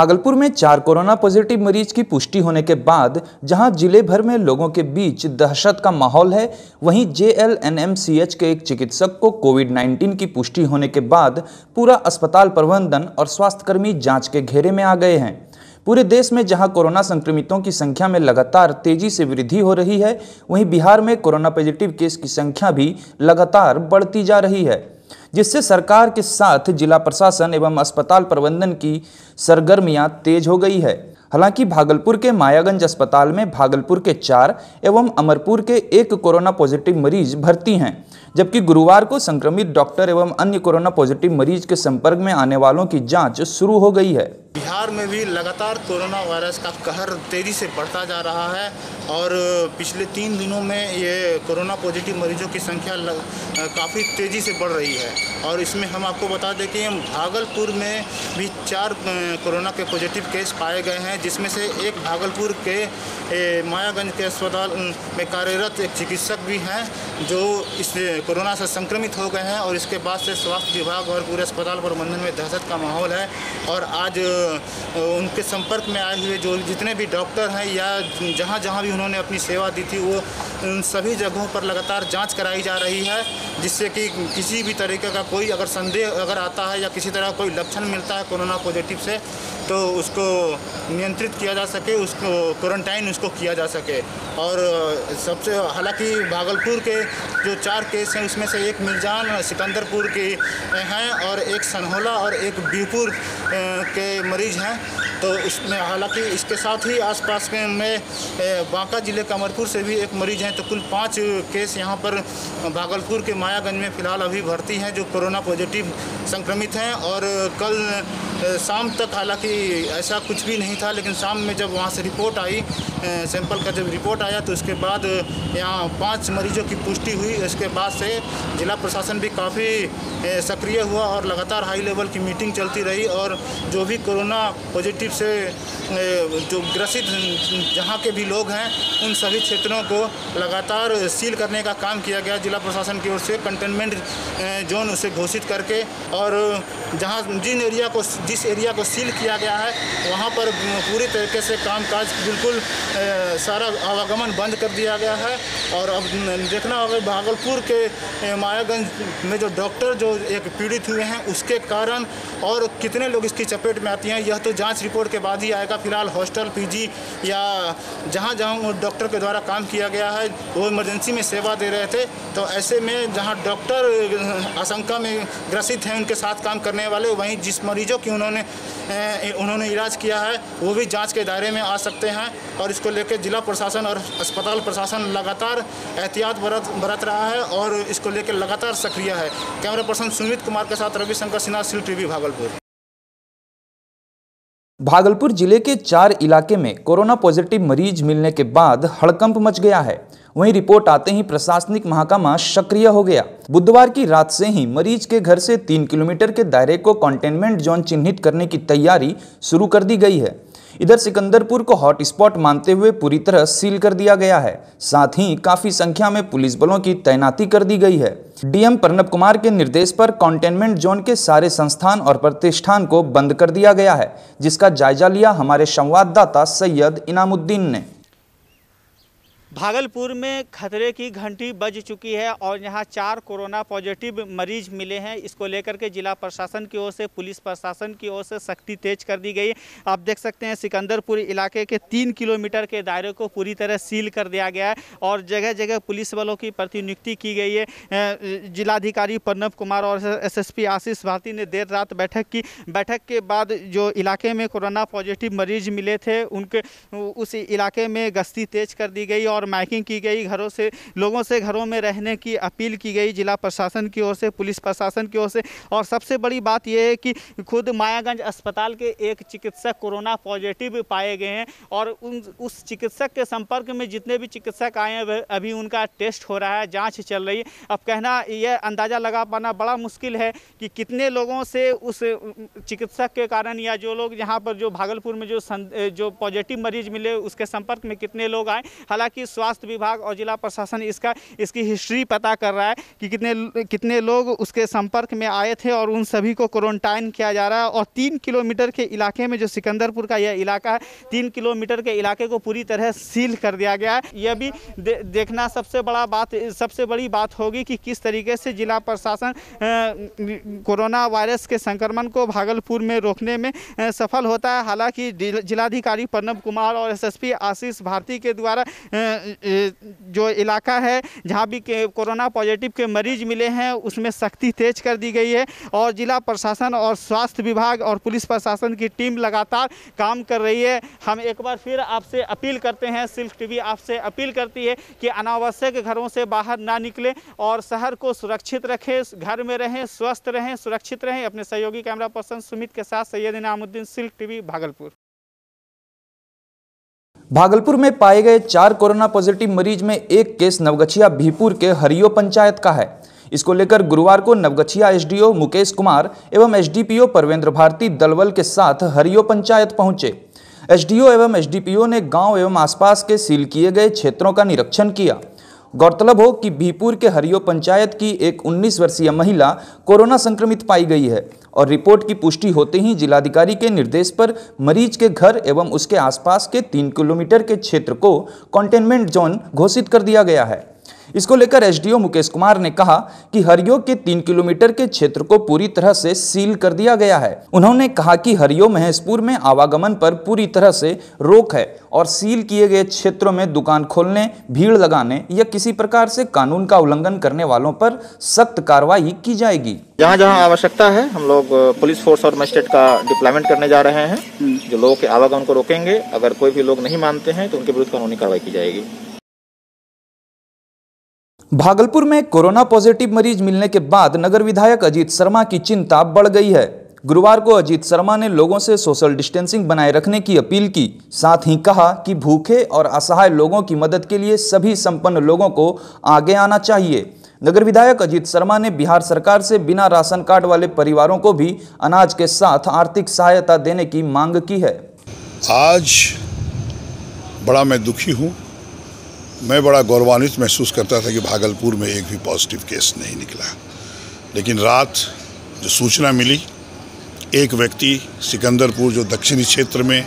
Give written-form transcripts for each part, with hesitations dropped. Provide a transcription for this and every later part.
भागलपुर में 4 corona positive मरीज की पुष्टि होने के बाद जहां जिले भर में लोगों के बीच दहशत का माहौल है, वहीं जेएलएनएमसीएच के एक चिकित्सक को कोविड-19 की पुष्टि होने के बाद पूरा अस्पताल प्रबंधन और स्वास्थ्यकर्मी जांच के घेरे में आ गए हैं। पूरे देश में जहां कोरोना संक्रमितों की संख्या में लगातार तेजी से वृद्धि हो रही है, वहीं बिहार में कोरोना पॉजिटिव केस की संख्या भी लगातार बढ़ती जा रही है, जिससे सरकार के साथ जिला प्रशासन एवं अस्पताल प्रबंधन की सरगर्मियां तेज हो गई है। हालांकि भागलपुर के मायागंज अस्पताल में भागलपुर के 4 एवं अमरपुर के 1 कोरोना पॉजिटिव मरीज भर्ती हैं, जबकि गुरुवार को संक्रमित डॉक्टर एवं अन्य कोरोना पॉजिटिव मरीज के संपर्क में आने वालों की जांच शुरू हो गई है। बिहार में भी लगातार कोरोना वायरस का कहर तेजी से बढ़ता जा रहा है और पिछले 3 दिनों में ये कोरोना पॉजिटिव मरीजों की संख्या काफ़ी तेज़ी से बढ़ रही है। और इसमें हम आपको बता दें कि भागलपुर में भी 4 कोरोना के पॉजिटिव केस पाए गए हैं, जिसमें से एक भागलपुर के मायागंज के अस्पताल में कार्यरत एक चिकित्सक भी हैं जो इस कोरोना से संक्रमित हो गए हैं। और इसके बाद से स्वास्थ्य विभाग और पूरे अस्पताल प्रबंधन में दहशत का माहौल है। और आज उनके संपर्क में आए हुए जो जितने भी डॉक्टर हैं या जहाँ जहाँ भी उन्होंने अपनी सेवा दी थी, वो उन सभी जगहों पर लगातार जांच कराई जा रही है, जिससे कि किसी भी तरीके का कोई अगर संदेह अगर आता है या किसी तरह कोई लक्षण मिलता है कोरोना पॉजिटिव से, तो उसको नियंत्रित किया जा सके, उसको क्वारंटाइन उसको किया जा सके। और सबसे हालांकि भागलपुर के जो 4 केस हैं उसमें से एक मिलजान सिकंदरपुर के हैं और एक सनहोला और एक बीपुर के मरीज हैं। तो इसमें हालांकि इसके साथ ही आसपास के में बांका ज़िले के अमरपुर से भी एक मरीज हैं। तो कुल 5 केस यहाँ पर भागलपुर के मायागंज में फ़िलहाल अभी भर्ती हैं जो कोरोना पॉजिटिव संक्रमित हैं। और कल शाम तक हालांकि ऐसा कुछ भी नहीं था, लेकिन शाम में जब वहाँ से रिपोर्ट आई, सैंपल का जब रिपोर्ट आया, तो उसके बाद यहाँ 5 मरीजों की पुष्टि हुई। इसके बाद से जिला प्रशासन भी काफ़ी सक्रिय हुआ और लगातार हाई लेवल की मीटिंग चलती रही। और जो भी कोरोना पॉजिटिव से जो ग्रसित जहाँ के भी लोग हैं, उन सभी क्षेत्रों को लगातार सील करने का काम किया गया जिला प्रशासन की ओर से, कंटेनमेंट जोन उसे घोषित करके। और जहाँ जिस एरिया को सील किया गया है, वहाँ पर पूरी तरीके से कामकाज बिल्कुल सारा आवागमन बंद कर दिया गया है। और अब देखना होगा भागलपुर के मायागंज में जो डॉक्टर जो एक पीड़ित हुए हैं उसके कारण और कितने लोग इसकी चपेट में आती हैं, यह तो जांच रिपोर्ट के बाद ही आएगा। फिलहाल हॉस्टल, पीजी या जहाँ डॉक्टर के द्वारा काम किया गया है, वो इमरजेंसी में सेवा दे रहे थे, तो ऐसे में जहाँ डॉक्टर आशंका में ग्रसित हैं उनके साथ काम करने वाले, वहीं जिस मरीजों की उन्होंने इलाज किया है वो भी जाँच के दायरे में आ सकते हैं। और इसको लेकर जिला प्रशासन और अस्पताल प्रशासन लगातार एहतियात बरत रहा है और इसको लेकर लगातार सक्रिय है। कैमरा पर्सन सुमित कुमार के साथ रविशंकर सिन्हा, सिल टीवी भागलपुर। भागलपुर जिले के 4 इलाके में कोरोना पॉजिटिव मरीज मिलने के बाद हड़कंप मच गया है। वहीं रिपोर्ट आते ही प्रशासनिक महकमा सक्रिय हो गया। बुधवार की रात से ही मरीज के घर से 3 किलोमीटर के दायरे को कंटेनमेंट जोन चिन्हित करने की तैयारी शुरू कर दी गई है। इधर सिकंदरपुर को हॉटस्पॉट मानते हुए पूरी तरह सील कर दिया गया है। साथ ही काफी संख्या में पुलिस बलों की तैनाती कर दी गई है। डीएम प्रणब कुमार के निर्देश पर कंटेनमेंट जोन के सारे संस्थान और प्रतिष्ठान को बंद कर दिया गया है, जिसका जायजा लिया हमारे संवाददाता सैयद इनामुद्दीन ने। भागलपुर में खतरे की घंटी बज चुकी है और यहां 4 कोरोना पॉजिटिव मरीज मिले हैं। इसको लेकर के जिला प्रशासन की ओर से, पुलिस प्रशासन की ओर से सख्ती तेज कर दी गई। आप देख सकते हैं सिकंदरपुर इलाके के 3 किलोमीटर के दायरे को पूरी तरह सील कर दिया गया है और जगह जगह पुलिस बलों की प्रतिनियुक्ति की गई है। जिलाधिकारी प्रणब कुमार और SSP आशीष भारती ने देर रात बैठक की। बैठक के बाद जो इलाके में कोरोना पॉजिटिव मरीज मिले थे उनके उस इलाके में गश्ती तेज कर दी गई और माइकिंग की गई। घरों से लोगों से घरों में रहने की अपील की गई जिला प्रशासन की ओर से, पुलिस प्रशासन की ओर से। और सबसे बड़ी बात यह है कि खुद मायागंज अस्पताल के एक चिकित्सक कोरोना पॉजिटिव पाए गए हैं और उस चिकित्सक के संपर्क में जितने भी चिकित्सक आए हैं अभी उनका टेस्ट हो रहा है, जाँच चल रही है। अब कहना यह अंदाज़ा लगा पाना बड़ा मुश्किल है कि कितने लोगों से उस चिकित्सक के कारण या जो लोग यहाँ पर जो भागलपुर में जो पॉजिटिव मरीज मिले उसके संपर्क में कितने लोग आए। हालाँकि स्वास्थ्य विभाग और जिला प्रशासन इसकी हिस्ट्री पता कर रहा है कि कितने लोग उसके संपर्क में आए थे और उन सभी को क्वारंटाइन किया जा रहा है। और 3 किलोमीटर के इलाके में, जो सिकंदरपुर का यह इलाका है, 3 किलोमीटर के इलाके को पूरी तरह सील कर दिया गया है। यह भी देखना सबसे बड़ी बात होगी कि किस तरीके से जिला प्रशासन कोरोना वायरस के संक्रमण को भागलपुर में रोकने में सफल होता है। हालांकि जिलाधिकारी प्रणब कुमार और एसएसपी आशीष भारती के द्वारा जो इलाका है जहाँ भी कोरोना पॉजिटिव के मरीज मिले हैं उसमें सख्ती तेज कर दी गई है और जिला प्रशासन और स्वास्थ्य विभाग और पुलिस प्रशासन की टीम लगातार काम कर रही है। हम एक बार फिर आपसे अपील करते हैं, सिल्क टीवी आपसे अपील करती है कि अनावश्यक घरों से बाहर ना निकलें और शहर को सुरक्षित रखें, घर में रहें, स्वस्थ रहें, सुरक्षित रहें। अपने सहयोगी कैमरा पर्सन सुमित के साथ सैयद इनामुद्दीन, सिल्क टीवी भागलपुर। भागलपुर में पाए गए 4 कोरोना पॉजिटिव मरीज में 1 केस नवगछिया बीपुर के हरियो पंचायत का है। इसको लेकर गुरुवार को नवगछिया एसडीओ मुकेश कुमार एवं एसडीपीओ परवेंद्र भारती दलबल के साथ हरियो पंचायत पहुंचे। एसडीओ एवं एसडीपीओ ने गांव एवं आसपास के सील किए गए क्षेत्रों का निरीक्षण किया। गौरतलब हो कि बीपुर के हरियो पंचायत की एक 19 वर्षीय महिला कोरोना संक्रमित पाई गई है और रिपोर्ट की पुष्टि होते ही जिलाधिकारी के निर्देश पर मरीज के घर एवं उसके आसपास के 3 किलोमीटर के क्षेत्र को कंटेनमेंट जोन घोषित कर दिया गया है। इसको लेकर एसडीओ मुकेश कुमार ने कहा कि हरियो के 3 किलोमीटर के क्षेत्र को पूरी तरह से सील कर दिया गया है। उन्होंने कहा कि हरियो महेशपुर में आवागमन पर पूरी तरह से रोक है और सील किए गए क्षेत्रों में दुकान खोलने, भीड़ लगाने या किसी प्रकार से कानून का उल्लंघन करने वालों पर सख्त कार्रवाई की जाएगी। जहाँ जहाँ आवश्यकता है हम लोग पुलिस फोर्स और मजिस्ट्रेट का डिप्लॉयमेंट करने जा रहे हैं, जो लोगों के आवागमन को रोकेंगे। अगर कोई भी लोग नहीं मानते हैं तो उनके विरुद्ध कानूनी कार्रवाई की जाएगी। भागलपुर में कोरोना पॉजिटिव मरीज मिलने के बाद नगर विधायक अजीत शर्मा की चिंता बढ़ गई है। गुरुवार को अजीत शर्मा ने लोगों से सोशल डिस्टेंसिंग बनाए रखने की अपील की, साथ ही कहा कि भूखे और असहाय लोगों की मदद के लिए सभी संपन्न लोगों को आगे आना चाहिए। नगर विधायक अजीत शर्मा ने बिहार सरकार से बिना राशन कार्ड वाले परिवारों को भी अनाज के साथ आर्थिक सहायता देने की मांग की है। आज बड़ा मैं दुखी हूँ, मैं बड़ा गौरवान्वित महसूस करता था कि भागलपुर में एक भी पॉजिटिव केस नहीं निकला, लेकिन रात जो सूचना मिली एक व्यक्ति सिकंदरपुर जो दक्षिणी क्षेत्र में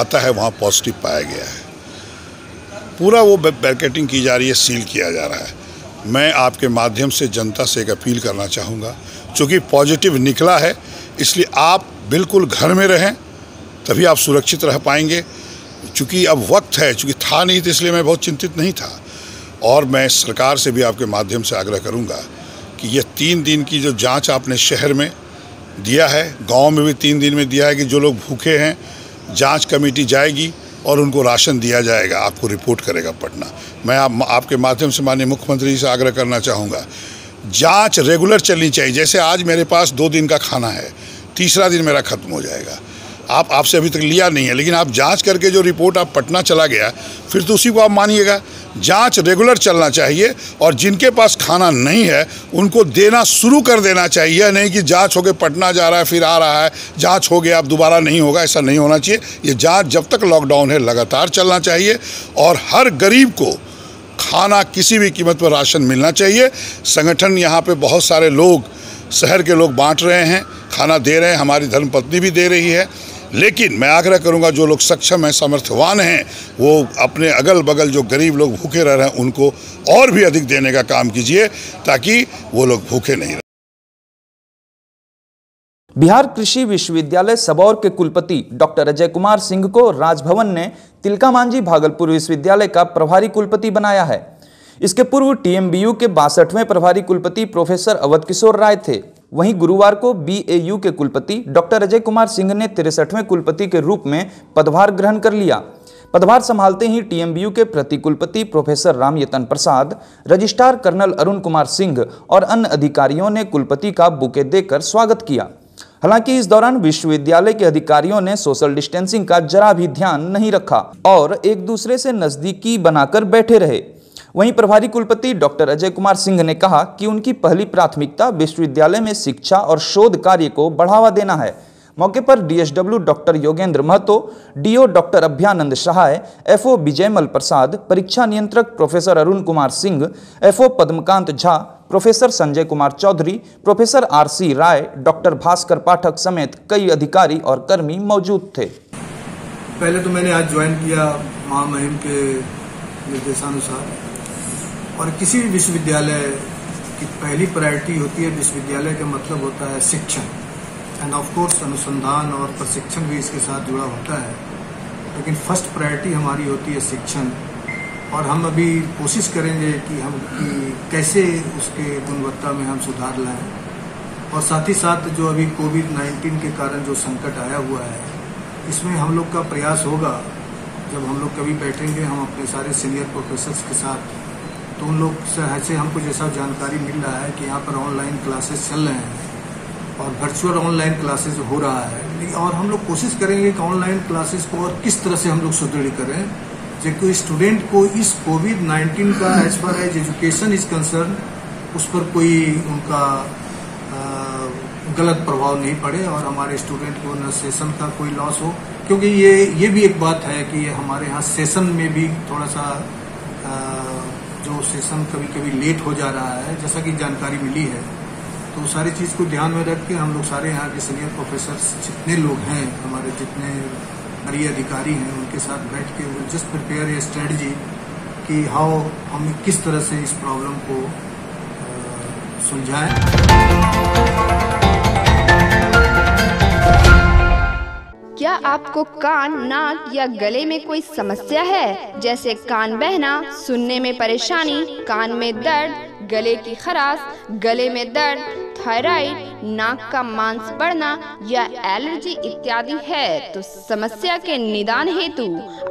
आता है वहाँ पॉजिटिव पाया गया है। पूरा वो बैरिकेटिंग की जा रही है, सील किया जा रहा है। मैं आपके माध्यम से जनता से एक अपील करना चाहूँगा, चूँकि पॉजिटिव निकला है इसलिए आप बिल्कुल घर में रहें, तभी आप सुरक्षित रह पाएंगे। चूँकि अब वक्त है, चूँकि था नहीं तो इसलिए मैं बहुत चिंतित नहीं था। और मैं सरकार से भी आपके माध्यम से आग्रह करूंगा कि यह 3 दिन की जो जांच आपने शहर में दिया है, गांव में भी 3 दिन में दिया है कि जो लोग भूखे हैं जांच कमेटी जाएगी और उनको राशन दिया जाएगा, आपको रिपोर्ट करेगा पटना। मैं आपके माध्यम से माननीय मुख्यमंत्री जी से आग्रह करना चाहूँगा, जाँच रेगुलर चलनी चाहिए। जैसे आज मेरे पास 2 दिन का खाना है, तीसरा दिन मेरा ख़त्म हो जाएगा। आपसे अभी तक लिया नहीं है, लेकिन आप जांच करके जो रिपोर्ट आप पटना चला गया फिर तो उसी को आप मानिएगा। जांच रेगुलर चलना चाहिए और जिनके पास खाना नहीं है उनको देना शुरू कर देना चाहिए, नहीं कि जांच होके पटना जा रहा है फिर आ रहा है, जांच हो गया अब दोबारा नहीं होगा, ऐसा नहीं होना चाहिए। ये जाँच जब तक लॉकडाउन है लगातार चलना चाहिए और हर गरीब को खाना किसी भी कीमत पर राशन मिलना चाहिए। संगठन यहाँ पर बहुत सारे लोग, शहर के लोग बाँट रहे हैं, खाना दे रहे हैं, हमारी धर्मपत्नी भी दे रही है, लेकिन मैं आग्रह करूंगा जो लोग सक्षम हैं, समर्थवान हैं, वो अपने अगल बगल जो गरीब लोग भूखे रह रहे हैं उनको और भी अधिक देने का काम कीजिए ताकि वो लोग भूखे नहीं रहे। बिहार कृषि विश्वविद्यालय सबौर के कुलपति डॉक्टर अजय कुमार सिंह को राजभवन ने तिलकामांझी भागलपुर विश्वविद्यालय का प्रभारी कुलपति बनाया है। इसके पूर्व टीएमबीयू के 62वें प्रभारी कुलपति प्रोफेसर अवधकिशोर राय थे। वहीं गुरुवार को बीएयू के कुलपति डॉक्टर अजय कुमार सिंह ने 63वें कुलपति के रूप में पदभार ग्रहण कर लिया। पदभार संभालते ही टीएमबीयू के प्रतिकुलपति professor Ramyatan Prasad, registrar colonel Arun Kumar Singh और अन्य अधिकारियों ने कुलपति का बुके देकर स्वागत किया। हालांकि इस दौरान विश्वविद्यालय के अधिकारियों ने सोशल डिस्टेंसिंग का जरा भी ध्यान नहीं रखा और एक दूसरे से नजदीकी बनाकर बैठे रहे। वहीं प्रभारी कुलपति डॉक्टर अजय कुमार सिंह ने कहा कि उनकी पहली प्राथमिकता विश्वविद्यालय में शिक्षा और शोध कार्य को बढ़ावा देना है। मौके पर DSW doctor Yogendra Mahto, DO doctor Abhayanand Sahay, FO Vijaymal Prasad, परीक्षा नियंत्रक professor Arun Kumar Singh, FO Padmakant Jha, professor Sanjay Kumar Chaudhary, professor RC Rai, doctor Bhaskar Pathak समेत कई अधिकारी और कर्मी मौजूद थे। पहले तो मैंने आज ज्वाइन किया महामहिम के निर्देशानुसार, और किसी भी विश्वविद्यालय की पहली प्रायोरिटी होती है, विश्वविद्यालय का मतलब होता है शिक्षण एंड ऑफ कोर्स अनुसंधान और प्रशिक्षण भी इसके साथ जुड़ा होता है, लेकिन फर्स्ट प्रायोरिटी हमारी होती है शिक्षण। और हम अभी कोशिश करेंगे कि हम कैसे उसके गुणवत्ता में हम सुधार लाएं, और साथ ही साथ जो अभी कोविड-19 के कारण जो संकट आया हुआ है, इसमें हम लोग का प्रयास होगा, जब हम लोग कभी बैठेंगे हम अपने सारे सीनियर प्रोफेसर्स के साथ, तो उन लोग से हमको जैसा जानकारी मिल रहा है कि यहाँ पर ऑनलाइन क्लासेस चल रहे हैं और वर्चुअल ऑनलाइन क्लासेज हो रहा है, और हम लोग कोशिश करेंगे कि ऑनलाइन क्लासेज को और किस तरह से हम लोग सुदृढ़ करें, जबकि स्टूडेंट को इस कोविड-19 का as far as education is concern उस पर कोई उनका गलत प्रभाव नहीं पड़े, और हमारे स्टूडेंट को न सेशन का कोई लॉस हो, क्योंकि ये भी एक बात है कि हमारे यहाँ सेशन में भी थोड़ा सा जो सेशन कभी कभी लेट हो जा रहा है, जैसा कि जानकारी मिली है, तो सारी चीज़ को ध्यान में रख के हम लोग सारे यहाँ के सीनियर प्रोफेसर्स जितने लोग हैं, हमारे जितने बड़े अधिकारी हैं, उनके साथ बैठ के वो जस्ट प्रिपेयर ए स्ट्रेटजी कि हाउ हम किस तरह से इस प्रॉब्लम को सुलझाएं। क्या आपको कान, नाक या गले में कोई समस्या है, जैसे कान बहना, सुनने में परेशानी, कान में दर्द, गले की खराश, गले में दर्द, थायराइड, नाक का मांस बढ़ना या एलर्जी इत्यादि है, तो समस्या के निदान हेतु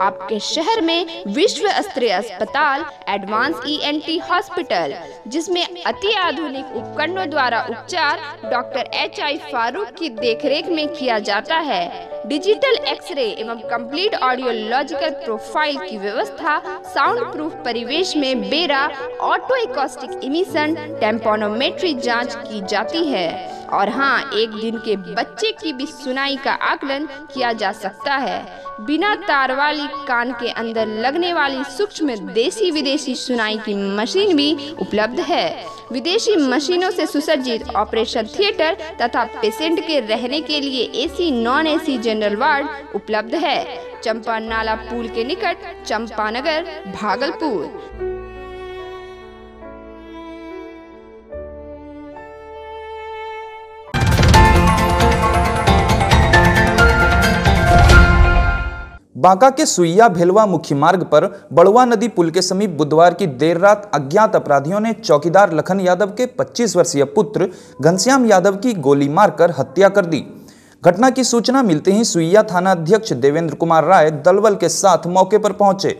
आपके शहर में विश्व स्तरीय अस्पताल एडवांस ENT हॉस्पिटल, जिसमें अति आधुनिक उपकरणों द्वारा उपचार डॉक्टर HI फारूक की देखरेख में किया जाता है, डिजिटल एक्सरे एवं कंप्लीट ऑडियोलॉजिकल प्रोफाइल की व्यवस्था, साउंड प्रूफ परिवेश में बेरा, ऑटो एकॉस्टिक इमिशन, टेम्पोनोमेट्री जांच की जाती है, और हाँ, एक दिन के बच्चे की भी सुनाई का आकलन किया जा सकता है। बिना तार वाली कान के अंदर लगने वाली सूक्ष्म देशी विदेशी सुनाई की मशीन भी उपलब्ध है। विदेशी मशीनों से सुसज्जित ऑपरेशन थिएटर तथा पेशेंट के रहने के लिए AC non AC general ward उपलब्ध है। चंपा नाला पुल के निकट चंपानगर, भागलपुर। बांका के सुइया भेलवा मुख्य मार्ग पर बड़ुआ नदी पुल के समीप बुधवार की देर रात अज्ञात अपराधियों ने चौकीदार लखन यादव के 25 वर्षीय पुत्र घनश्याम यादव की गोली मारकर हत्या कर दी। घटना की सूचना मिलते ही सुइया थाना अध्यक्ष देवेंद्र कुमार राय दलबल के साथ मौके पर पहुंचे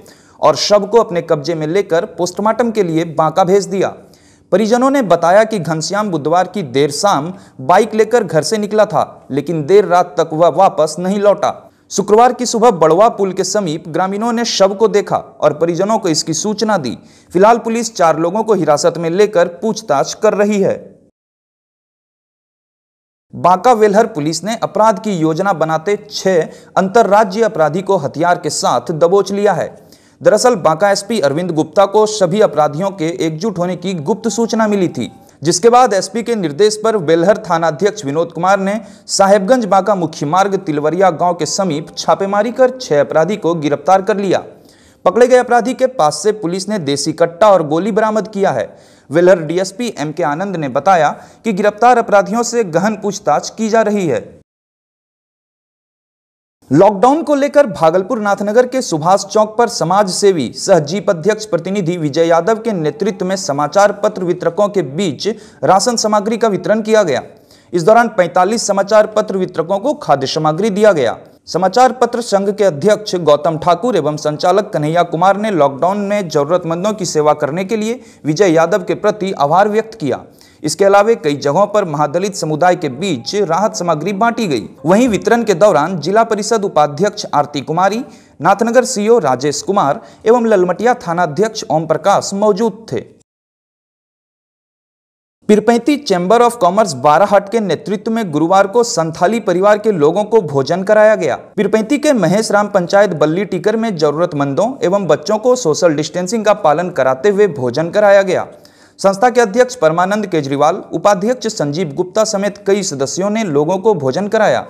और शव को अपने कब्जे में लेकर पोस्टमार्टम के लिए बांका भेज दिया। परिजनों ने बताया कि घनश्याम बुधवार की देर शाम बाइक लेकर घर से निकला था, लेकिन देर रात तक वह वापस नहीं लौटा। शुक्रवार की सुबह बड़ुआ पुल के समीप ग्रामीणों ने शव को देखा और परिजनों को इसकी सूचना दी। फिलहाल पुलिस 4 लोगों को हिरासत में लेकर पूछताछ कर रही है। बांका वेलहर पुलिस ने अपराध की योजना बनाते 6 अंतर्राज्यीय अपराधी को हथियार के साथ दबोच लिया है। दरअसल बांका SP अरविंद गुप्ता को सभी अपराधियों के एकजुट होने की गुप्त सूचना मिली थी, जिसके बाद SP के निर्देश पर बेलहर थानाध्यक्ष विनोद कुमार ने साहेबगंज बांका मुख्य मार्ग तिलवरिया गांव के समीप छापेमारी कर 6 अपराधी को गिरफ्तार कर लिया। पकड़े गए अपराधी के पास से पुलिस ने देसी कट्टा और गोली बरामद किया है। बेलहर DSP MK आनंद ने बताया कि गिरफ्तार अपराधियों से गहन पूछताछ की जा रही है। लॉकडाउन को लेकर भागलपुर नाथनगर के सुभाष चौक पर समाज सेवी सह जीप अध्यक्ष प्रतिनिधि विजय यादव के नेतृत्व में समाचार पत्र वितरकों के बीच राशन सामग्री का वितरण किया गया। इस दौरान 45 समाचार पत्र वितरकों को खाद्य सामग्री दिया गया। समाचार पत्र संघ के अध्यक्ष गौतम ठाकुर एवं संचालक कन्हैया कुमार ने लॉकडाउन में जरूरतमंदों की सेवा करने के लिए विजय यादव के प्रति आभार व्यक्त किया। इसके अलावा कई जगहों पर महादलित समुदाय के बीच राहत सामग्री बांटी गई। वहीं वितरण के दौरान जिला परिषद उपाध्यक्ष आरती कुमारी, नाथनगर CO राजेश कुमार एवं ललमटिया थानाध्यक्ष ओम प्रकाश मौजूद थे। Pirpainti chamber of commerce Barahat के नेतृत्व में गुरुवार को संथाली परिवार के लोगों को भोजन कराया गया। पिरपैंती के महेश राम पंचायत बल्ली टीकर में जरूरतमंदों एवं बच्चों को सोशल डिस्टेंसिंग का पालन कराते हुए भोजन कराया गया। संस्था के अध्यक्ष परमानंद केजरीवाल, उपाध्यक्ष संजीव गुप्ता समेत कई सदस्यों ने लोगों को भोजन कराया।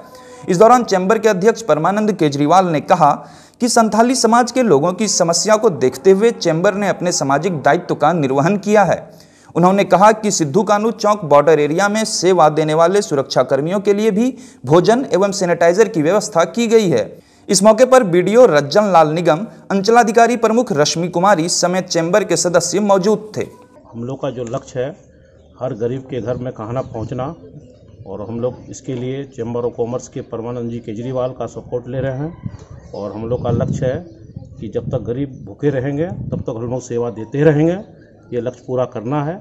इस दौरान चैम्बर के अध्यक्ष परमानंद केजरीवाल ने कहा कि संथाली समाज के लोगों की समस्या को देखते हुए चैम्बर ने अपने सामाजिक दायित्व का निर्वहन किया है। उन्होंने कहा कि सिद्धू कानू चौक बॉर्डर एरिया में सेवा देने वाले सुरक्षाकर्मियों के लिए भी भोजन एवं सैनिटाइजर की व्यवस्था की गई है। इस मौके पर बीडीओ रज्जन लाल निगम, अंचलाधिकारी प्रमुख रश्मि कुमारी समेत चैम्बर के सदस्य मौजूद थे। हम लोग का जो लक्ष्य है, हर गरीब के घर में खाना पहुँचना, और हम लोग इसके लिए चैम्बर ऑफ कॉमर्स के परमानंद जी केजरीवाल का सपोर्ट ले रहे हैं। और हम लोग का लक्ष्य है कि जब तक गरीब भूखे रहेंगे तब तक हम लोग सेवा देते रहेंगे। ये लक्ष्य पूरा करना है।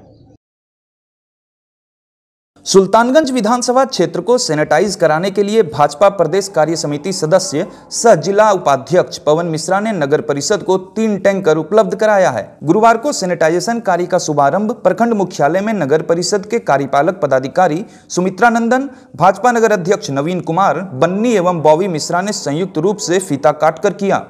सुल्तानगंज विधानसभा क्षेत्र को सैनिटाइज कराने के लिए भाजपा प्रदेश कार्य समिति सदस्य सह जिला उपाध्यक्ष पवन मिश्रा ने नगर परिषद को 3 टैंकर उपलब्ध कराया है। गुरुवार को सैनिटाइजेशन कार्य का शुभारंभ प्रखंड मुख्यालय में नगर परिषद के कार्यपालक पदाधिकारी सुमित्रा नंदन, भाजपा नगर अध्यक्ष नवीन कुमार, बन्नी एवं बॉवी मिश्रा ने संयुक्त रूप से फीता काटकर किया।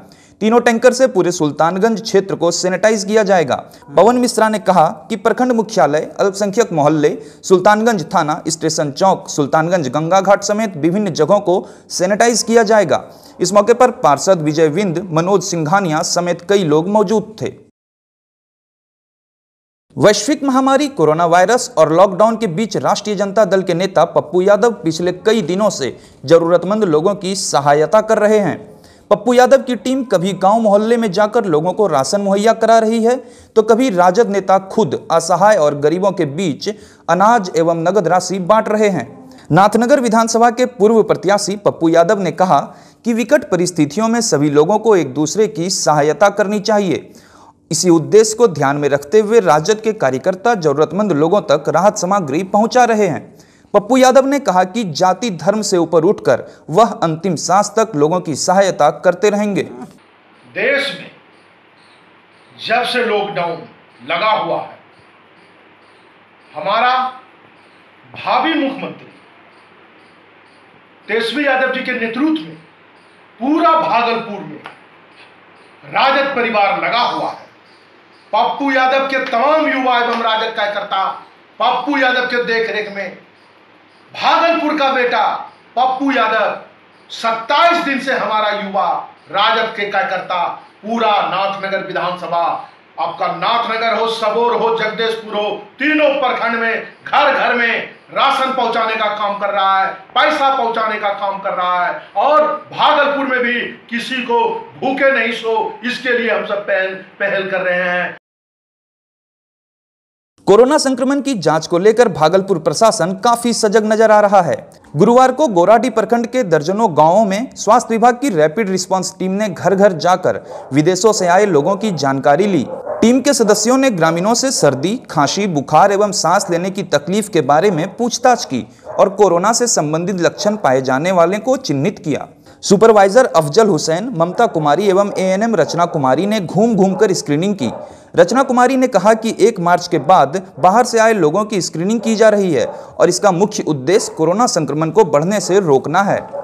3 टैंकर से पूरे सुल्तानगंज क्षेत्र को सैनिटाइज किया जाएगा। पवन मिश्रा ने कहा कि प्रखंड मुख्यालय, अल्पसंख्यक मोहल्ले, सुल्तानगंज थाना, स्टेशन चौक, सुल्तानगंज गंगा घाट समेत विभिन्न जगहों को सैनिटाइज किया जाएगा। इस मौके पर पार्षद विजय विंद, मनोज सिंघानिया समेत कई लोग मौजूद थे। वैश्विक महामारी कोरोना वायरस और लॉकडाउन के बीच राष्ट्रीय जनता दल के नेता पप्पू यादव पिछले कई दिनों से जरूरतमंद लोगों की सहायता कर रहे हैं। पप्पू यादव की टीम कभी गांव मोहल्ले में जाकर लोगों को राशन मुहैया करा रही है, तो कभी राजद नेता खुद असहाय और गरीबों के बीच अनाज एवं नगद राशि बांट रहे हैं। नाथनगर विधानसभा के पूर्व प्रत्याशी पप्पू यादव ने कहा कि विकट परिस्थितियों में सभी लोगों को एक दूसरे की सहायता करनी चाहिए। इसी उद्देश्य को ध्यान में रखते हुए राजद के कार्यकर्ता जरूरतमंद लोगों तक राहत सामग्री पहुँचा रहे हैं। पप्पू यादव ने कहा कि जाति धर्म से ऊपर उठकर वह अंतिम सांस तक लोगों की सहायता करते रहेंगे। देश में जब से लॉकडाउन लगा हुआ है, हमारा भावी मुख्यमंत्री तेजस्वी यादव जी के नेतृत्व में पूरा भागलपुर में राजद परिवार लगा हुआ है। पप्पू यादव के तमाम युवा एवं राजद कार्यकर्ता पप्पू यादव के देखरेख में भागलपुर का बेटा पप्पू यादव 27 दिन से हमारा युवा राजद के कार्यकर्ता पूरा नाथनगर विधानसभा, आपका नाथनगर हो, सबौर हो, जगदीशपुर हो, तीनों प्रखंड में घर घर में राशन पहुंचाने का काम कर रहा है, पैसा पहुंचाने का काम कर रहा है। और भागलपुर में भी किसी को भूखे नहीं सो, इसके लिए हम सब पहल कर रहे हैं। कोरोना संक्रमण की जांच को लेकर भागलपुर प्रशासन काफी सजग नजर आ रहा है। गुरुवार को गोराडी प्रखंड के दर्जनों गांवों में स्वास्थ्य विभाग की रैपिड रिस्पांस टीम ने घर घर जाकर विदेशों से आए लोगों की जानकारी ली। टीम के सदस्यों ने ग्रामीणों से सर्दी, खांसी, बुखार एवं सांस लेने की तकलीफ के बारे में पूछताछ की और कोरोना से संबंधित लक्षण पाए जाने वाले को चिन्हित किया। सुपरवाइजर अफजल हुसैन, ममता कुमारी एवं एएनएम रचना कुमारी ने घूम घूम कर स्क्रीनिंग की। रचना कुमारी ने कहा कि 1 मार्च के बाद बाहर से आए लोगों की स्क्रीनिंग की जा रही है और इसका मुख्य उद्देश्य कोरोना संक्रमण को बढ़ने से रोकना है।